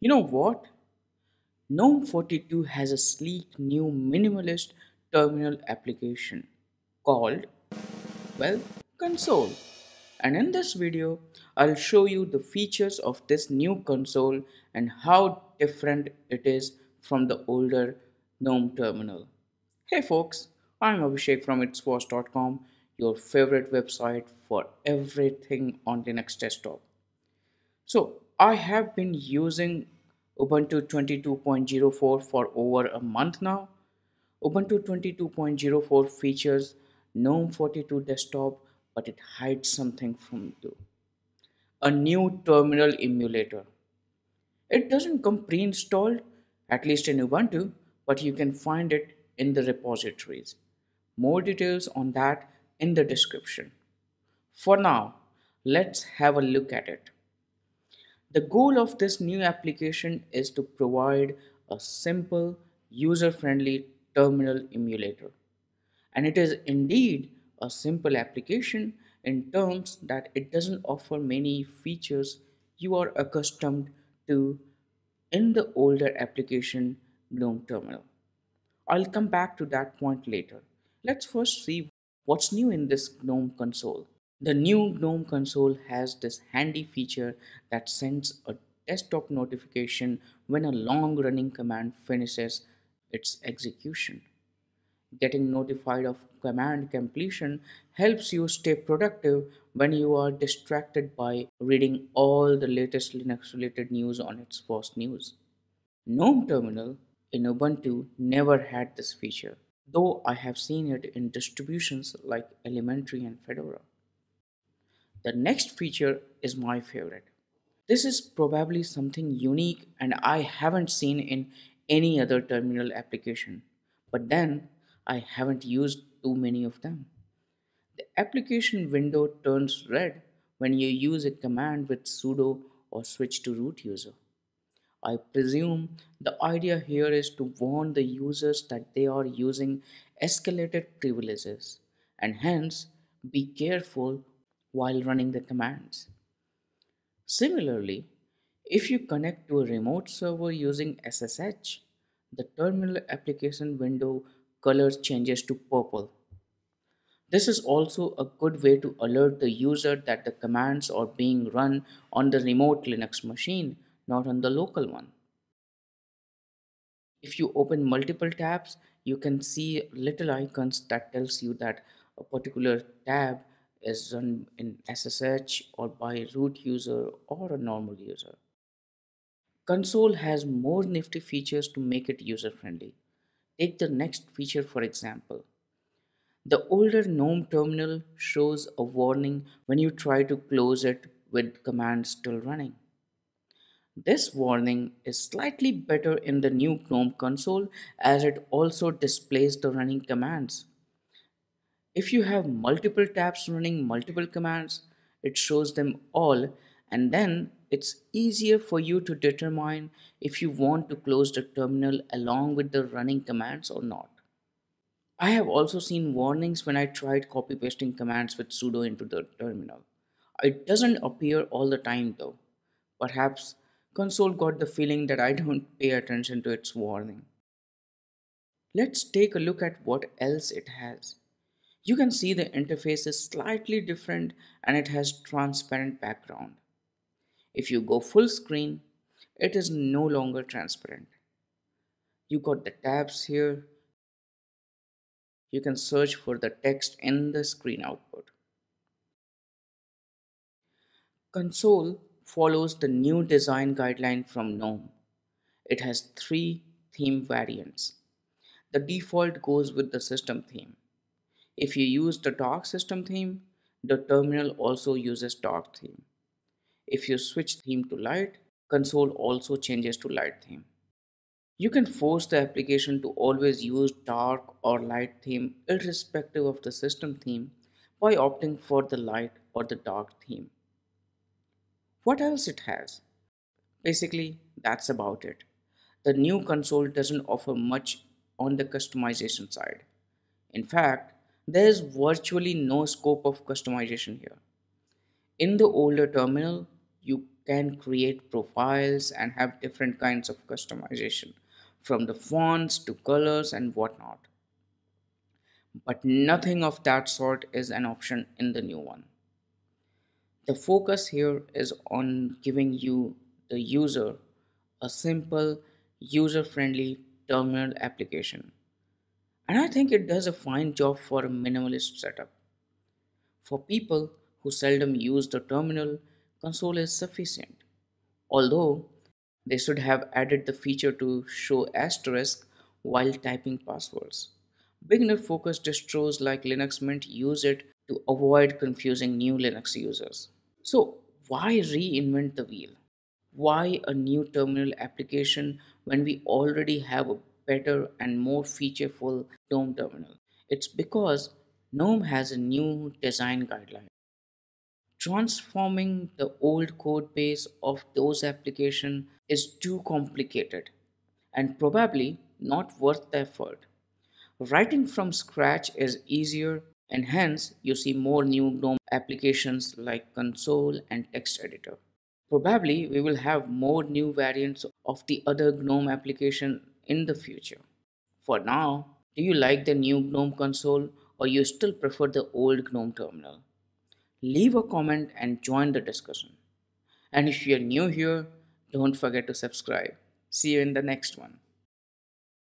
You know what? GNOME 42 has a sleek new minimalist terminal application called, well, console. And in this video, I'll show you the features of this new console and how different it is from the older GNOME terminal. Hey folks, I'm Abhishek from itsfoss.com, your favorite website for everything on Linux desktop. So, I have been using Ubuntu 22.04 for over a month now. Ubuntu 22.04 features GNOME 42 desktop, but it hides something from you. A new terminal emulator. It doesn't come pre-installed, at least in Ubuntu, but you can find it in the repositories. More details on that in the description. For now, let's have a look at it. The goal of this new application is to provide a simple, user-friendly terminal emulator. And it is indeed a simple application in terms that it doesn't offer many features you are accustomed to in the older application GNOME terminal. I'll come back to that point later. Let's first see what's new in this GNOME console. The new GNOME console has this handy feature that sends a desktop notification when a long-running command finishes its execution. Getting notified of command completion helps you stay productive when you are distracted by reading all the latest Linux-related news on its SSH news. GNOME Terminal in Ubuntu never had this feature, though I have seen it in distributions like Elementary and Fedora. The next feature is my favorite. This is probably something unique and I haven't seen in any other terminal application, but then I haven't used too many of them. The application window turns red when you use a command with sudo or switch to root user. I presume the idea here is to warn the users that they are using escalated privileges and hence be careful while running the commands. Similarly, if you connect to a remote server using SSH, the terminal application window color changes to purple. This is also a good way to alert the user that the commands are being run on the remote Linux machine, not on the local one. If you open multiple tabs, you can see little icons that tells you that a particular tab is run in SSH or by root user or a normal user. Console has more nifty features to make it user-friendly. Take the next feature for example. The older GNOME terminal shows a warning when you try to close it with command still running. This warning is slightly better in the new GNOME console as it also displays the running commands. If you have multiple tabs running multiple commands, it shows them all and then it's easier for you to determine if you want to close the terminal along with the running commands or not. I have also seen warnings when I tried copy-pasting commands with sudo into the terminal. It doesn't appear all the time though. Perhaps console got the feeling that I don't pay attention to its warning. Let's take a look at what else it has. You can see the interface is slightly different and it has transparent background. If you go full screen, it is no longer transparent. You got the tabs here. You can search for the text in the screen output. Console follows the new design guideline from GNOME. It has 3 theme variants. The default goes with the system theme. If you use the dark system theme, the terminal also uses dark theme. If you switch theme to light, console also changes to light theme. You can force the application to always use dark or light theme irrespective of the system theme by opting for the light or the dark theme. What else it has? Basically, that's about it. The new console doesn't offer much on the customization side. In fact, there's virtually no scope of customization here. In the older terminal, you can create profiles and have different kinds of customization, from the fonts to colors and whatnot. But nothing of that sort is an option in the new one. The focus here is on giving you, the user, a simple, user-friendly terminal application. And I think it does a fine job for a minimalist setup. For people who seldom use the terminal, console is sufficient, although they should have added the feature to show asterisk while typing passwords. Beginner-focused distros like Linux Mint use it to avoid confusing new Linux users. So why reinvent the wheel? Why a new terminal application when we already have a better and more featureful GNOME terminal? It's because GNOME has a new design guideline. Transforming the old code base of those applications is too complicated and probably not worth the effort. Writing from scratch is easier, and hence you see more new GNOME applications like console and text editor. Probably we will have more new variants of the other GNOME application in the future. For now, do you like the new GNOME console, or you still prefer the old GNOME terminal? Leave a comment and join the discussion. And if you're new here, don't forget to subscribe. See you in the next one.